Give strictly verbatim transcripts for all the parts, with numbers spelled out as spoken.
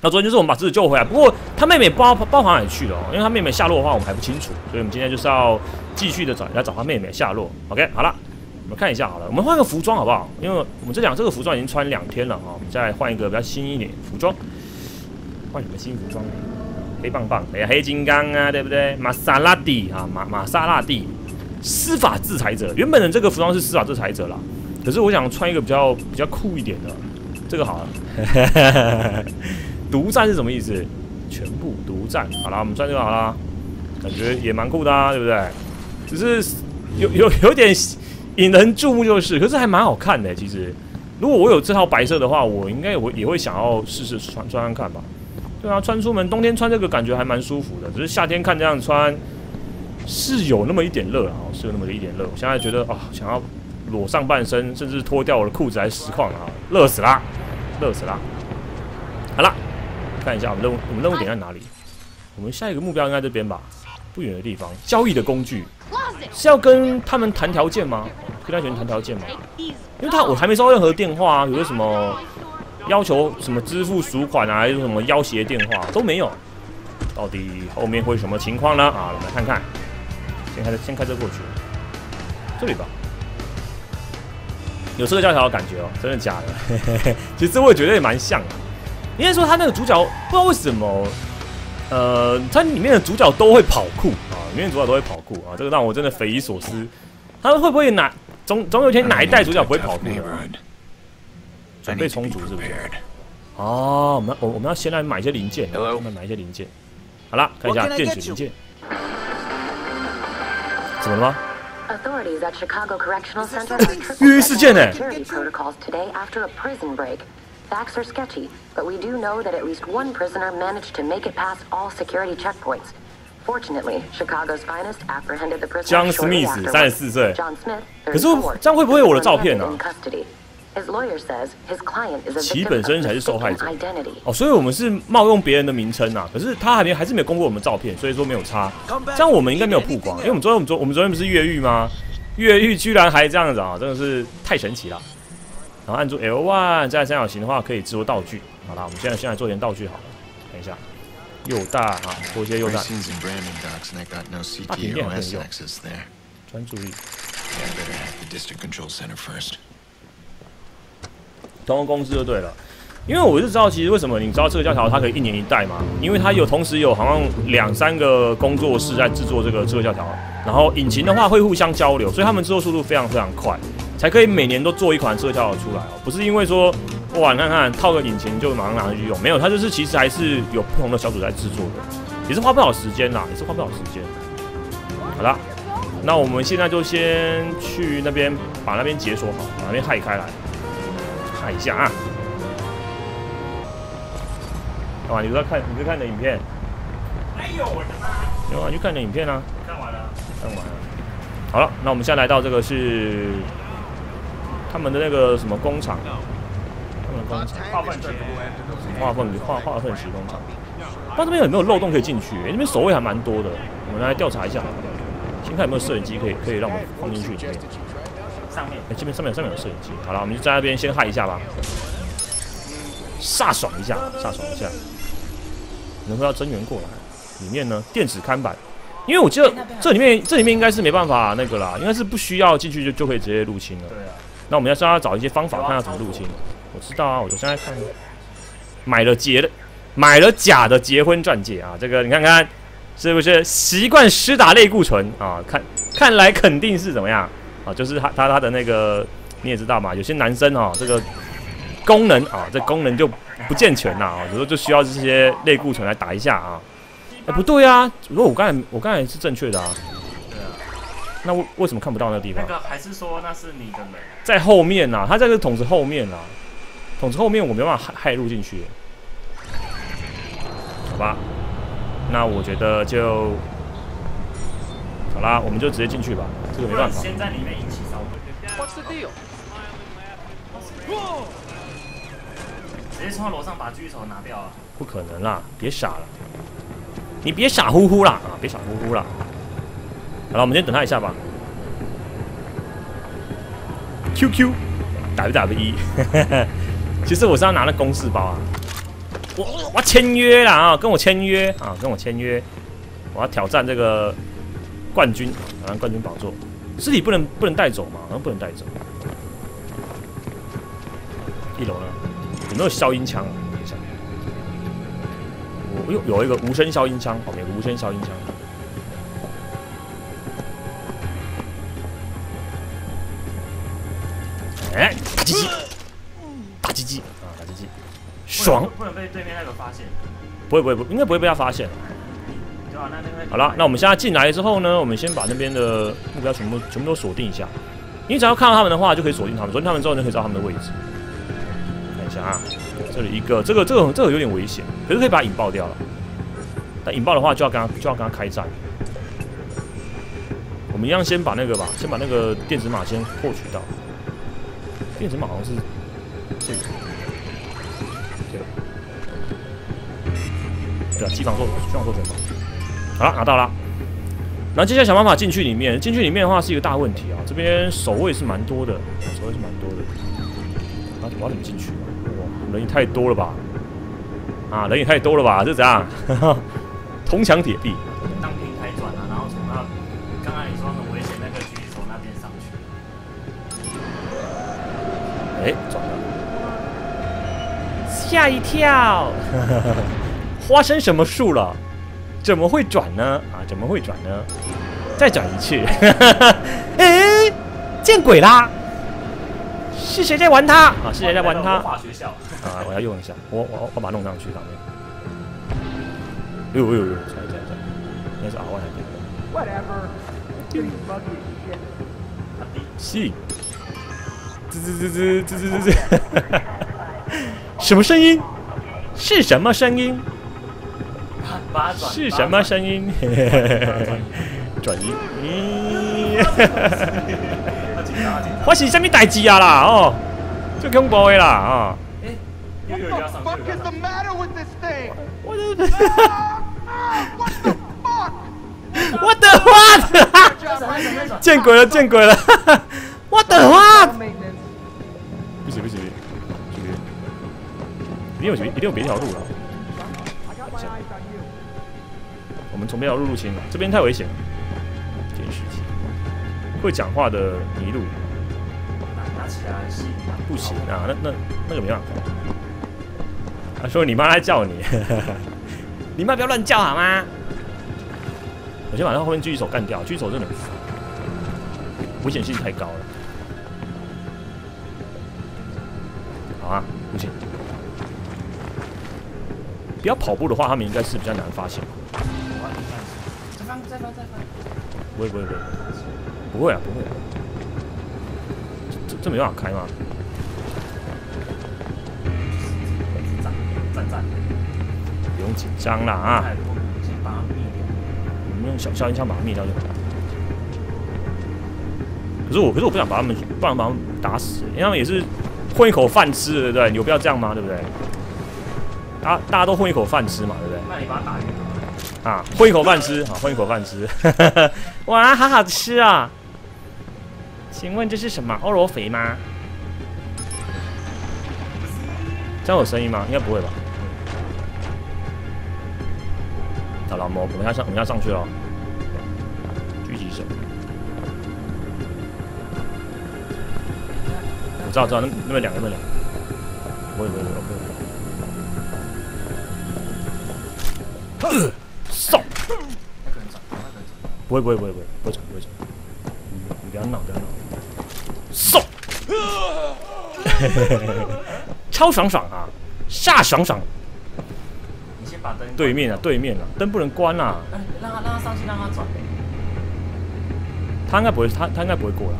那昨天就是我们把侄子救回来，不过他妹妹不知道跑哪里去了、喔，因为他妹妹下落的话我们还不清楚，所以我们今天就是要继续的找来找他妹妹下落。OK， 好了，我们看一下好了，我们换个服装好不好？因为我们这两这个服装已经穿两天了哈、喔，我们再换一个比较新一点服装，换什么新服装？黑棒棒，哎呀，黑金刚啊，对不对？玛莎拉蒂啊，玛玛莎拉蒂，司法制裁者。原本的这个服装是司法制裁者啦，可是我想穿一个比较比较酷一点的，这个好了。独占是什么意思？全部独占。好了，我们穿这个好了，感觉也蛮酷的啊，对不对？只是有有有点引人注目就是，可是还蛮好看的、欸。其实，如果我有这套白色的话，我应该我也会想要试试穿穿看吧。对啊，穿出门冬天穿这个感觉还蛮舒服的，只是夏天看这样穿是有那么一点热啊，是有那么一点热。我现在觉得啊、哦，想要裸上半身，甚至脱掉我的裤子来实况啊，热死啦，热死啦。好了。看一下我们任务，我们任务点在哪里？我们下一个目标应该这边吧，不远的地方。交易的工具是要跟他们谈条件吗？跟他选谈条件吗？因为他我还没收到任何电话啊，有什么要求什么支付赎款啊，还是什么要挟电话都没有。到底后面会什么情况呢？啊，我们来看看。先开车，先开车过去，这里吧。有社交条的感觉哦、喔，真的假的？其实我也觉得也蛮像的。应该说他那个主角不知道为什么，呃，他里面的主角都会跑酷啊，里面的主角都会跑酷啊，这个让我真的匪夷所思。他会不会哪总总有一天哪一代主角不会跑酷呢？准备充足是不是？哦，我们我我们要先来买一些零件，我们买一些零件。好啦，看一下电子零件。怎么了吗？越狱事件呢、欸？Facts are sketchy, but we do know that at least one prisoner managed to make it past all security checkpoints. Fortunately, Chicago's finest apprehended the prisoner shortly afterwards. John Smith, thirty-four, was in custody. His lawyer says his client is a victim of mistaken identity. 哦，所以我们是冒用别人的名称啊，可是他还没还是没有公布我们照片，所以说没有差。这样我们应该没有曝光，因为我们昨天我们昨我们昨天不是越狱吗？越狱居然还这样子啊，真的是太神奇了。然后按住 L 一，再三角形的话可以制作道具。好啦，我们现在先来做点道具好了。看一下，右大啊，做一些右大。大屏电很有用。专注力。同个公司就对了，因为我就知道，其实为什么你知道这个教条它可以一年一代嘛？因为它有同时有好像两三个工作室在制作这个这个教条，然后引擎的话会互相交流，所以他们制作速度非常非常快。才可以每年都做一款社交出来哦，不是因为说哇，你看看套个引擎就马上拿上去用，没有，它就是其实还是有不同的小组在制作的，也是花不少时间啦，也是花不少时间。好啦，那我们现在就先去那边把那边解锁好，把那边嗨开来，嗨一下啊！干嘛？你在看？你在看你的影片？没有，我他妈！有啊，去看你的影片啊！看完了，看完了。好了，那我们现在来到这个是。他们的那个什么工厂，他们的工厂化粪池，化粪化化粪池工厂，不知道这边有没有漏洞可以进去、欸？那边守卫还蛮多的，我们来调查一下，先看有没有摄影机可以可以让我们放进去里面。上面，哎，这边上面有上面有摄影机。好了，我们就在那边先嗨一下吧，飒爽一下，飒爽一下。能不能增援过来？里面呢，电子看板。因为我记得这里面这里面应该是没办法那个啦，应该是不需要进去就就可以直接入侵了。对啊。那我们要是要找一些方法，看要怎么入侵。我知道啊，我现在看买了结的，买了假的结婚钻戒啊，这个你看看是不是习惯施打类固醇啊？看看来肯定是怎么样啊？就是他他他的那个你也知道嘛，有些男生啊，这个功能啊，这功能就不健全啦啊，有时候就需要这些类固醇来打一下啊。哎、欸，不对啊，如果我刚才我刚才是正确的啊。那为为什么看不到那个地方？那个还是说那是你的门？在后面呐、啊，他在这个桶子后面呐、啊，桶子后面我没办法害入进去。好吧，那我觉得就好啦，我们就直接进去吧，这个没办法。先在里面引起骚动。What's the deal？ 直接从楼上把狙手拿掉啊！不可能啦，别傻了，你别傻乎乎啦啊，别傻乎乎啦。好了，我们先等他一下吧。Q Q，W W E， 其实我是要拿那公事包啊。我我要签约啦啊，跟我签约啊，跟我签约，我要挑战这个冠军，啊，冠军宝座。尸体不能不能带走嘛，好像不能带走。一楼呢？有没有消音枪？等一下，我有有一个无声消音枪，哦，有个无声消音枪。 哎，打鸡鸡，打鸡鸡啊，打鸡鸡，爽！不能被对面那个发现。不会不会不，应该不会被他发现。好了，那我们现在进来之后呢，我们先把那边的目标全部全部都锁定一下。你只要看到他们的话，就可以锁定他们。锁定他们之后，你就可以知道他们的位置。看一下啊，这里一个，这个这个这个有点危险，可是可以把它引爆掉了。但引爆的话，就要跟他就要跟他开战。我们一样先把那个吧，先把那个电子码先获取到。 电子码好像是这个，对，对啊，机房做机房做全包，好了，拿到了。然后接下来想办法进去里面，进去里面的话是一个大问题啊，这边守卫是蛮多的，守卫是蛮多的。啊，我要怎么进去？哇，人也太多了吧！啊，人也太多了吧？这怎样？铜墙铁壁。当平台转啊，然后从那刚刚你说很危险那个区域从那边上去。 哎，撞到！吓一跳！发生什么树了？怎么会转呢？啊，怎么会转呢？再转一次！哎，见鬼啦！是谁在玩它？啊，是谁在玩它？魔法学校！啊，我要用一下，我我我把它弄上去上面。呦呦呦！在在在，应该是 R 外那边。Whatever，you buggy shit。是。 滋滋滋滋滋滋滋！什么声音？是什么声音？是什么声音？转移！我是什么代志啊啦？哦，最恐怖的啦啊！我的妈！见鬼了！见鬼了！我的妈！ 不行不行，这边一定有一定有别条路了。我们从别条路入侵，这边太危险了。监视器，会讲话的麋鹿，拿起来是不行啊，那那那个没办法。他、啊、说你妈在叫你，你妈不要乱叫好吗？我先把他后面狙击手干掉，狙击手真的很烦，危险性太高了。 啊，不行！不要跑步的话，他们应该是比较难发现。再翻，再翻，再翻！不会，不会，不会，不会啊，不会、啊！这这没办法开吗？站站不用紧张啦啊！我们用小消音枪把它灭掉就好了。可是我，可是我不想把他们，不想把他们打死，因为他们也是。 混一口饭吃，对不对？你不要这样嘛，对不对？大、啊、大家都混一口饭吃嘛，对不对？那你把它打晕了啊！混一口饭吃，好，混一口饭吃。哇，好好吃啊！请问这是什么？欧罗肥吗？这样有声音吗？应该不会吧？好了，我们要上，我们要上去了。狙击手。 我知道，知道，那那边两个，那边两个，我有，我有，我有。送。那可能长，那可能长。不会，不会，不会，不会，不会长，不会长。你不要闹，不要闹。送。超爽爽啊！煞爽爽。你先把灯。对面啊，对面啊，灯不能关啊。让他，让他上去，让他转。他应该不会，他他应该不会过来。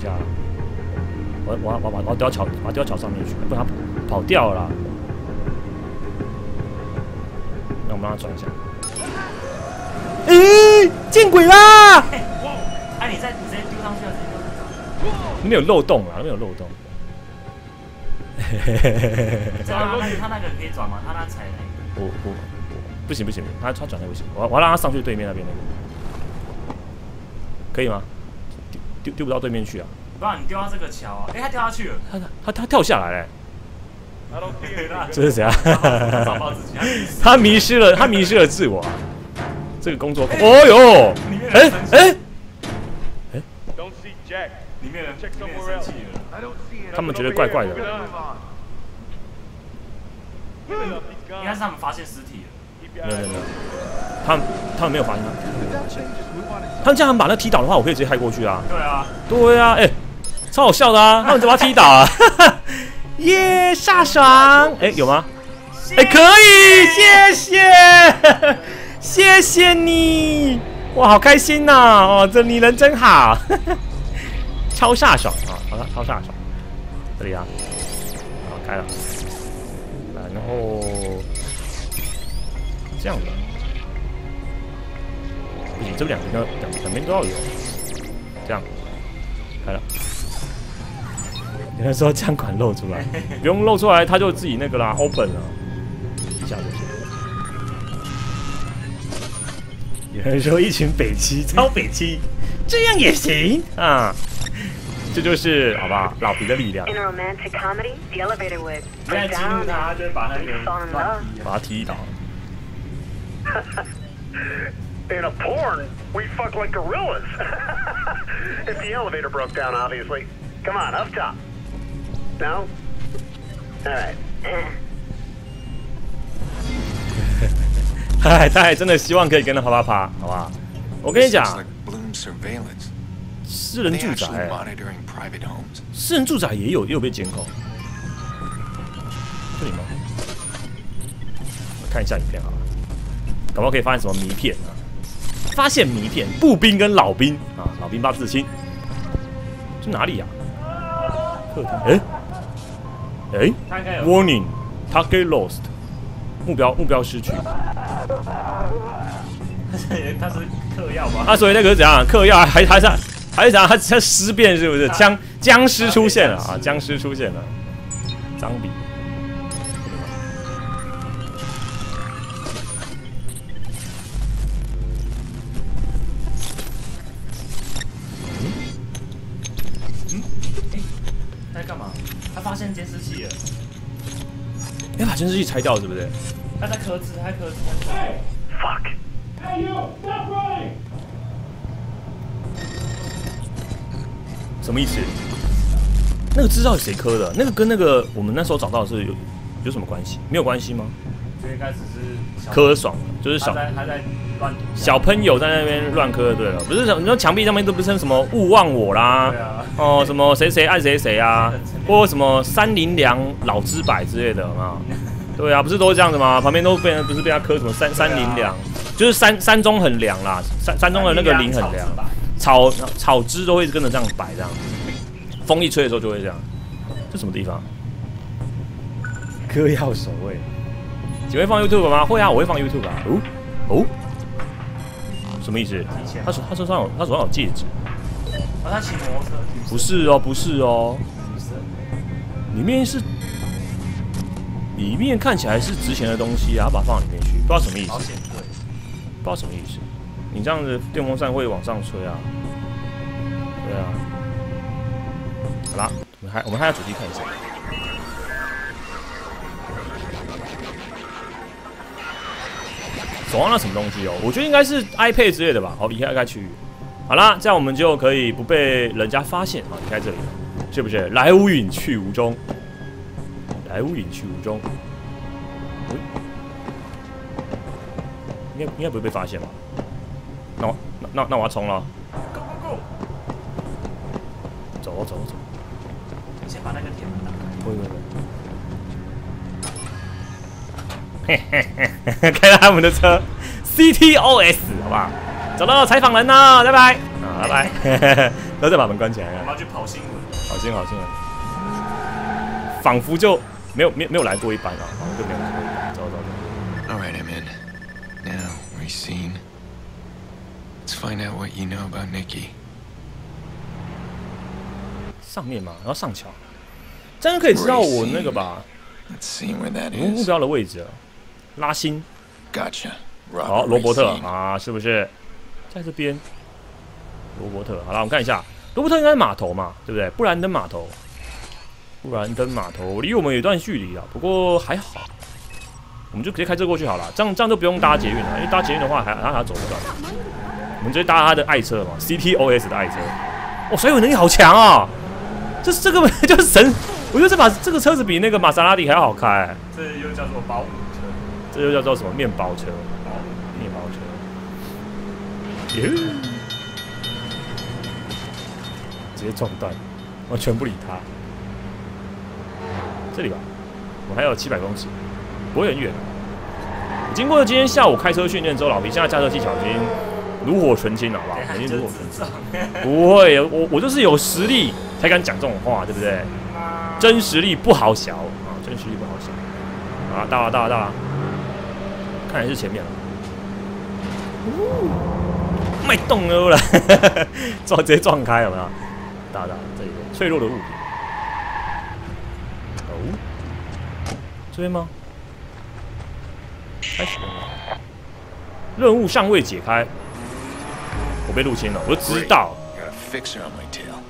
下了，我我我我我丢到桥，我丢到桥上面去，不然他跑掉了啦。那我们让他转一下。哎、欸，见鬼啦！哎、欸，你再你直接丢上去了，直接丢。没有漏洞啊，没有漏洞。知道吗？他那个可以转吗？他那踩那个。我我不行不行，他他转那不行，我我要让他上去对面那边那个，可以吗？ 丢不到对面去啊！不然你丢到这个桥啊！哎、欸，他掉下去了，他他他跳下来嘞、欸。这是谁啊？他迷失了，他迷失了自我。这个工作，欸、哦哟，哎哎哎 ！Don't see Jack， 里面人生气了，他们觉得怪怪的。应该是他们发现尸体了。没有没有，他们他们没有发现他。他们这样把那踢倒的话，我可以直接害过去啊。对啊，对啊，哎、欸，超好笑的啊！他们怎么把他踢倒啊？耶，飒爽！哎、欸，有吗？哎、欸，可以，谢谢，谢谢你，哇，好开心呐、啊！哦，这你人真好，超飒爽啊！好了，超飒爽，这里啊，好开了，然后这样子，不行，这两边两两边都要有，这样开了。 有人说枪管露出来，不用露出来，他就自己那个啦 ，open 了，一下就行。有人说一群北七，超北七，这样也行啊！这就是好吧，老皮的力量。再激怒他，就把那个把他踢倒。In a porn, we fuck like gorillas. If the elevator broke down, obviously. Come on, up top. No? Alright. 哎，他还真的希望可以跟他啪啪啪，好吧？我跟你讲，私人住宅，私人住宅也有也有被监控。这里吗？我看一下影片好了，搞不好可以发现什么迷片啊？发现迷片，步兵跟老兵啊，老兵八字星，这哪里呀、啊？ 哎哎 ，Warning， target lost， 目标目标失去。他是嗑药吗？啊，所以那个是怎样？嗑药还还是还是怎样？他他尸变是不是？僵僵尸出现了啊！僵尸出现了，张比。监视器拆掉是不是？他在壳子，他壳子。Fuck！ 什么意思？那个字到底谁刻的？那个跟那个我们那时候找到的是有有什么关系？没有关系吗？这应该只是刻爽，就是小小朋友在那边乱刻。对了，不是你说墙壁上面都不是什么勿忘我啦，哦什么谁谁爱谁谁啊，或什么三零两老之百之类的啊。 对啊，不是都是这样子吗？旁边都被人不是被他磕什么三三零两，就是山山中很凉啦，山山中的那个林很凉，草草枝都会跟着这样摆这样，风一吹的时候就会这样。这什么地方？嗑药守卫，你会放 YouTube 吗？会啊，我会放 YouTube 啊。哦哦，什么意思？他手他手上有他手上有戒指。啊，他骑摩托车。不是哦，不是哦，里面是。 里面看起来是值钱的东西啊，把它放到里面去，不知道什么意思。不知道什么意思。你这样子电风扇会往上吹啊。对啊。好啦，我们还我们还要主题看一下。手上那什么东西哦？我觉得应该是 iPad 之类的吧。好，离开该区域。好啦，这样我们就可以不被人家发现啊，离开这里了，是不是？来无影去无踪。 来无影去无踪，应该应该不会被发现吧？那我那那那我要冲了， go go go， 走走走，先把那个铁门打开。不会不会，嘿嘿嘿嘿，开他们的车 ，C T O S 好不好？找到采访人了，拜拜啊拜拜，然后再把门关起来。我们要去跑新闻，跑新闻，跑新闻。 仿佛就没有没有没有来过一般啊，好像就没有来过一般。走走走。All right, I'm in. Now, Racine, let's find out what you know about Nikki. 上面嘛，然后上桥，这样就可以知道我那个吧，目标的位置。拉辛。Gotcha. 好，罗伯特啊，是不是在这边？罗伯特，好了，我们看一下。 罗罗伯特应该是码头嘛，对不对？布兰登码头，布兰登码头离我们有一段距离啊，不过还好，我们就直接开车过去好了，这样这样就不用搭捷运了，因为搭捷运的话还还还走不到。我们直接搭他的爱车嘛 ，C T O S 的爱车。哦，甩尾能力好强啊！这这个就是神，我觉得这把这个车子比那个玛莎拉蒂还要好开、欸。这又叫做包车，这又叫做什么面包车？面包车。耶、yeah ！直接撞断，完全不理他。这里吧，我还有七百公尺，不会很远、啊。经过今天下午开车训练之后，老皮现在驾车技巧已经炉火纯青了，好不好？已经炉火纯青。不会，我我就是有实力才敢讲这种话，对不对？真实力不好小啊，真实力不好小。啊，到了到了到了，看来是前面了。卖动了啦，撞直接撞开了嘛。大大，这里脆弱的物品。哦，这边吗？开始了吗？任务尚未解开，我被入侵了，我就知道。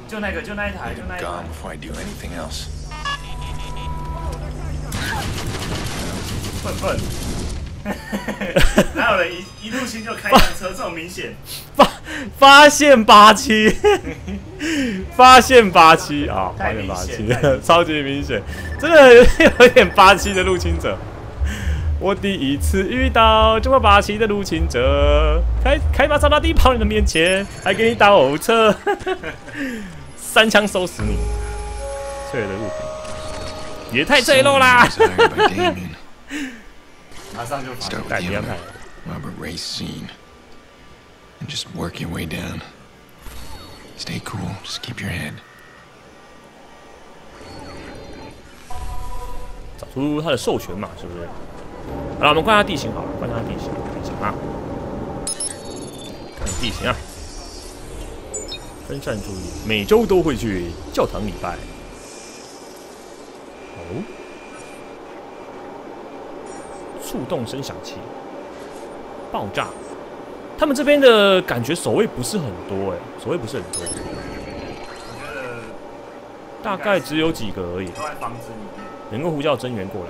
就那个，就那一台，就那一台。笨笨，哪有人一一入侵就开辆车这么明显？发现八七，发现八七啊！发现八七，超级明显，真的有一点八七的入侵者。我第一次遇到这么八七的入侵者，开开玛莎拉蒂跑你的面前，还给你打偶车，三枪收拾你！脆弱的物品也太脆弱啦！马上就改编了 ，Robert Racine。And just work your way down. Stay cool. Just keep your head. 找出他的授权码是不是？好了，我们观察地形好了，观察地形，地形啊，看地形啊，分散注意，每周都会去教堂礼拜。哦，触动声响器，爆炸。他们这边的感觉守卫不是很多哎、欸，守卫不是很多，我觉得大概只有几个而已。能够呼叫增援过来。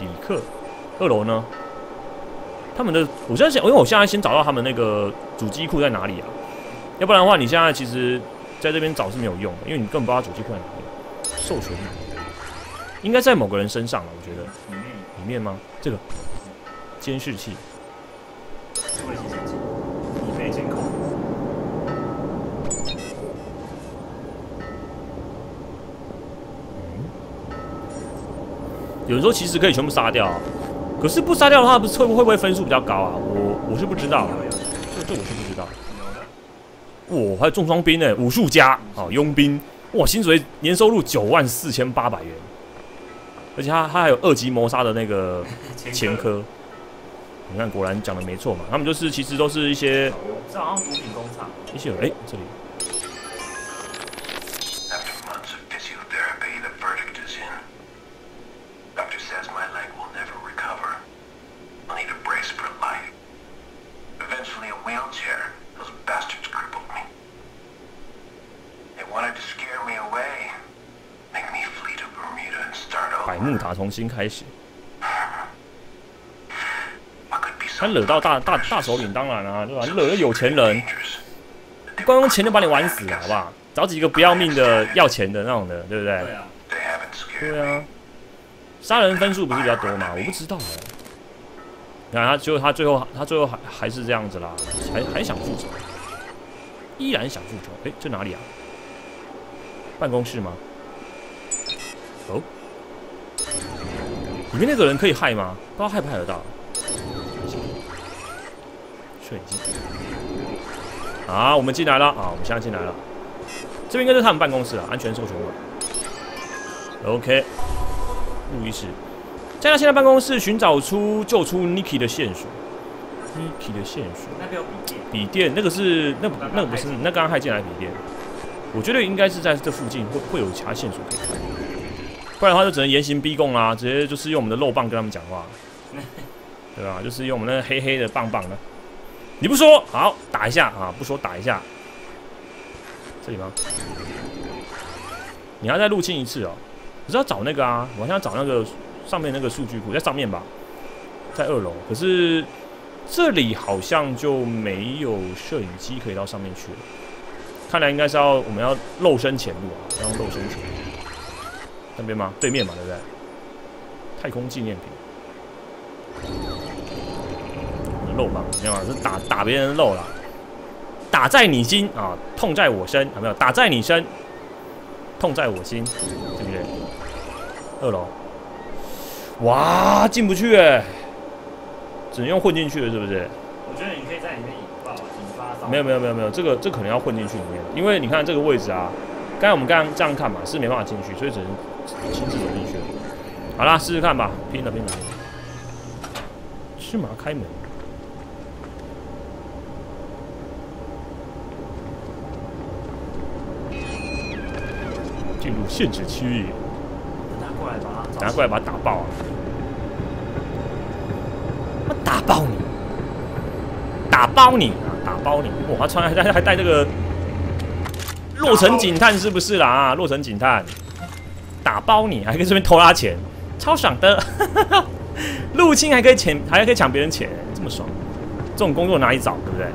里克，二楼呢？他们的，我现在想，因为我现在先找到他们那个主机库在哪里啊？要不然的话，你现在其实在这边找是没有用的，因为你根本不知道主机库在哪里。授权应该在某个人身上了，我觉得。里面吗？这个监视器。已被监控。有人说其实可以全部杀掉、啊，可是不杀掉的话，不是会不会分数比较高啊？我我是不知道、啊，这这我是不知道。哇，还有重装兵呢、欸，武术家，好佣兵，哇，薪水年收入九万四千八百元，而且他他还有二级谋杀的那个前科。你看，果然讲的没错嘛，他们就是其实都是一些，这好像毒品工厂，一些哎、欸，这里。百慕达重新开始。他惹到大大大首领，当然啊，对吧？你惹了有钱人，光用钱就把你玩死了，好不好？找几个不要命的、要钱的那种的，对不对？对啊，杀人分数不是比较多嘛？我不知道哎。你看他最后，他最后，他最后还还是这样子啦，还还想复仇，依然想复仇。哎，这哪里啊？办公室吗？哦，里面那个人可以害吗？不知道害不害得到。摄影机啊，我们进来了啊，我们现在进来了。这边应该是他们办公室啊，安全授权码。OK， 路易斯，在他现在办公室寻找出救出 Nikki 的线索。Nikki 的线索，那边有笔电，笔电那个是那那个不是那刚刚还进来笔电，我觉得应该是在这附近会会有其他线索可以看，不然的话就只能严刑逼供啦，直接就是用我们的肉棒跟他们讲话，对吧？就是用我们那黑黑的棒棒的。你不说好打一下啊！不说打一下，这里吗？你要再入侵一次哦。我是要找那个啊，我好像找那个上面那个数据库，在上面吧，在二楼。可是这里好像就没有摄影机可以到上面去了。看来应该是要我们要肉身潜入啊，要用肉身潜入。那边吗？对面嘛，对不对？太空纪念品。肉棒没有啊，是打打别人的肉啦。 打在你心啊，痛在我身，有没有？打在你身，痛在我心，对不对？二楼，哇，进不去哎，只能用混进去了，是不是？我觉得你可以在里面引爆，引发烧。没有没有没有没有，这个这可能要混进去里面，因为你看这个位置啊，刚才我们刚刚这样看嘛，是没办法进去，所以只能亲自走进去了。好啦，试试看吧，拼了拼了，芝麻开门。 进入限制区域，拿过来吧，拿过来把它打爆啊！我打爆你，打爆你啊，打爆你！哇，他穿还带还带这个洛城警探是不是啦？洛城警探，打爆你还可以这边偷他钱，超爽的！入侵还可以抢，还可以抢别人钱，这么爽！这种工作哪里找，对不对？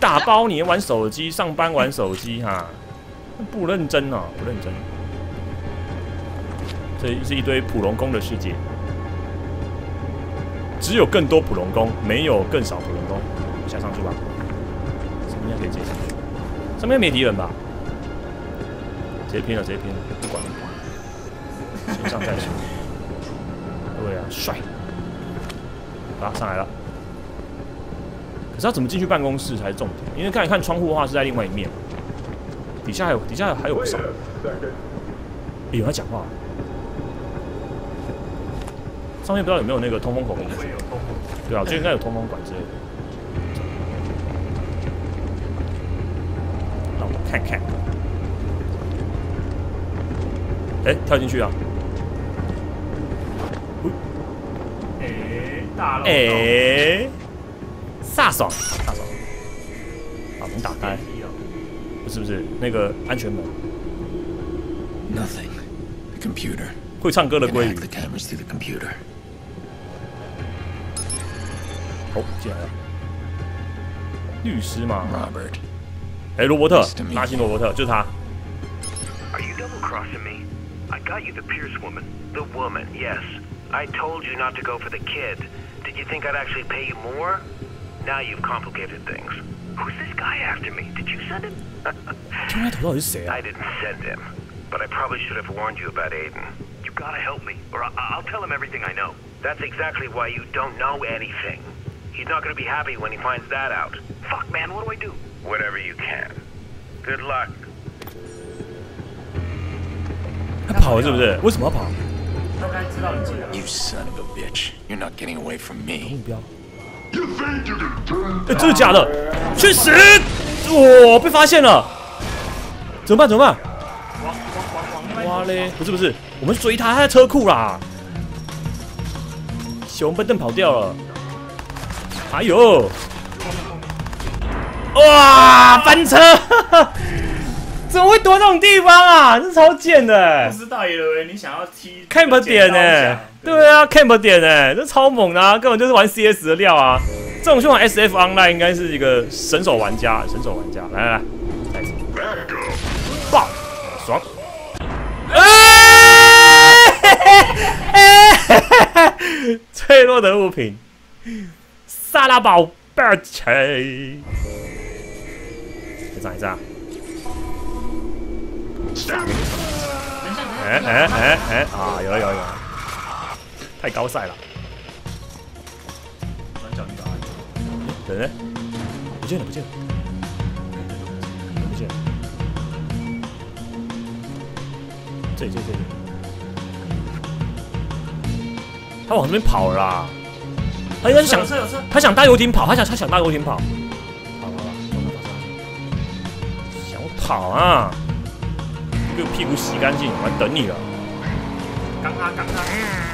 打包你玩手机，上班玩手机哈、啊，不认真哦，不认真。这是一堆普龙宫的世界，只有更多普龙宫，没有更少普龙宫。下上去吧，什么应该可以接上去？上面没敌人吧？直接拼了，直接拼了，不管了，先上再说。对啊，帅！好，上来了。 可是要怎么进去办公室才是重点，因为看一看窗户的话是在另外一面，底下还有底下还有不少。欸、有人讲话，上面不知道有没有那个通风口？对啊，我觉得应该有通风管之类的。让我看看。哎、欸，跳进去啊！哎、欸，大哎。欸 大爽，大爽！把门打开，不是不是那个安全门。Nothing. The computer. 会唱歌的鲑鱼。哦，进来了。律师嘛。Robert. 哎，罗伯特，拉辛罗伯特，就是他。Are you double crossing me? I got you the Pierce woman, the woman. Yes, I told you not to go for the kid. Did you think I'd actually pay you more? Now you've complicated things. Who's this guy after me? Did you send him? I didn't send him, but I probably should have warned you about Aiden. You gotta help me, or I I'll tell him everything I know. That's exactly why you don't know anything. He's not gonna be happy when he finds that out. Fuck, man, what do I do? Whatever you can. Good luck. 他跑了是不是？为什么要跑？他该知道你进来了。You son of a bitch! You're not getting away from me. 哎、欸，真的假的？去死！我、哦、被发现了，怎么办？怎么办？哇嘞！不是不是，我们追他，他在车库啦。小红笨蛋跑掉了。哎呦！哇，翻车！怎么会躲那种地方啊？这超贱的、欸！不知道以为你想要踢 camp 点呢、欸？ 对啊 ，camp 点哎、欸，这超猛的、啊，根本就是玩 C S 的料啊！这种去玩 S F Online 应该是一个神手玩家，神手玩家，来来来，再次爆，爽！哎，脆弱的物品，萨拉宝贝儿，再涨一涨！哎哎哎哎啊，有了有了有了！ 太高赛了，转角遇到爱，人呢？不见了，不见了，不见了，这里，这里，这里，他往那边跑了啦，他应该是想，他想搭游艇跑，他想，他想搭游艇跑，跑了，想跑啊，给我屁股洗干净，我还等你了，刚啊刚啊。 嗯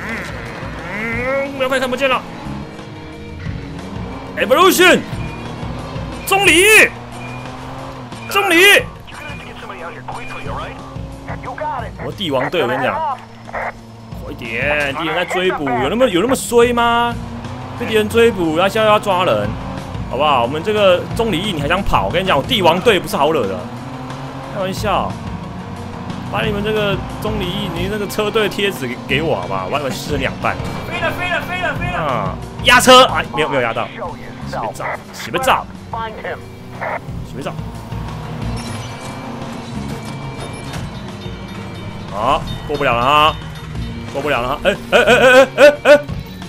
嗯，我快看不见了。Evolution， 钟离，钟离。我帝王队，我跟你讲，快点，敌人在追捕，有那么有那么衰吗？被敌人追捕，然后现在要抓人，好不好？我们这个钟离，你还想跑？我跟你讲，我帝王队不是好惹的，开玩笑。 把你们这个钟离义，你那个车队贴纸给给我好吧，我把你撕成两半。飞了飞了飞了飞了！啊，压车！哎，没有没有压到。洗个澡，洗个澡，洗个澡。好，过不了了啊，过不了了啊！哎哎哎哎哎哎哎，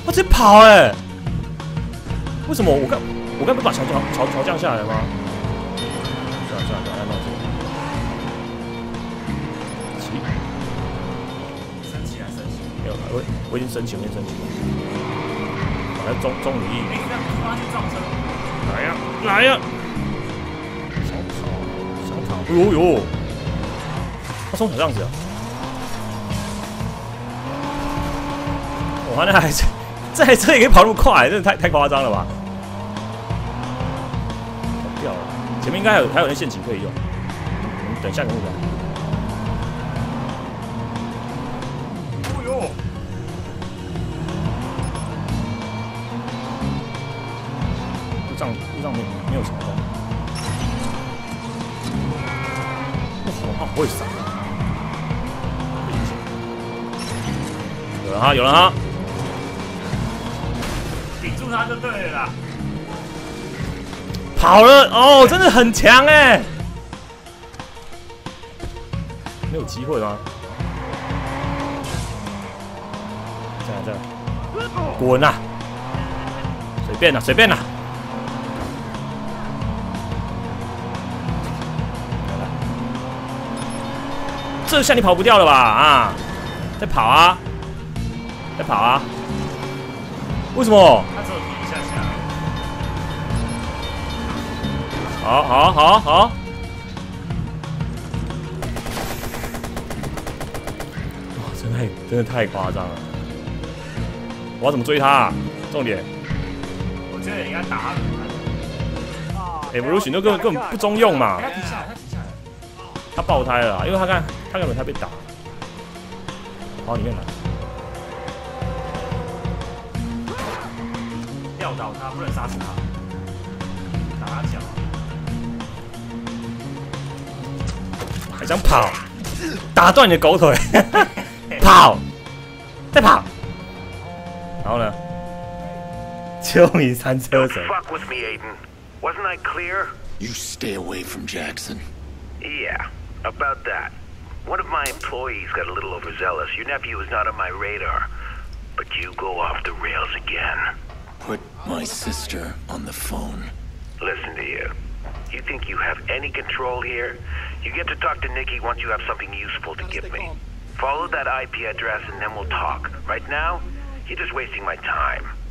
我直接跑哎、欸！为什么我刚我刚不把桥桥桥桥降下来了吗？算了算了，来弄这个。 我我已经申请，我已经申请。来中中离义。来呀来呀！想跑想跑！哎呦呦！他从小这样子啊！哇，那还这这台车也可以跑那么快，真的太太夸张了吧！跑掉了，前面应该还有还有那陷阱可以用。嗯、等下个目标。 上路上没没有成功，我好怕会闪，有人哈，有人哈，顶住他就对了啦，跑了哦，真的很强哎、欸，没有机会吗？在在，滚啊！随便啦，随便啦。 这下你跑不掉了吧？啊，在跑啊，在跑啊！为什么？他只有停一下下。好，好，好，好。哇，真的太，真的太夸张了！我要怎么追他、啊？重点。我觉得你应该打他。啊 ！Evolution 都根本根本不中用嘛。 他爆胎了、啊，因为他看他根本他被打。好，里面来。撂倒他，不能杀死他。打脚。还想跑？打断你的狗腿！跑！再跑！然后呢？救你三车手。Fuck with me, Aiden. Wasn't I clear? You stay away from Jackson. Yeah. About that. One of my employees got a little overzealous. Your nephew is not on my radar. But you go off the rails again. Put my sister on the phone. Listen to you. You think you have any control here? You get to talk to Nikki once you have something useful to give me. Follow that I P address and then we'll talk. Right now, you're just wasting my time.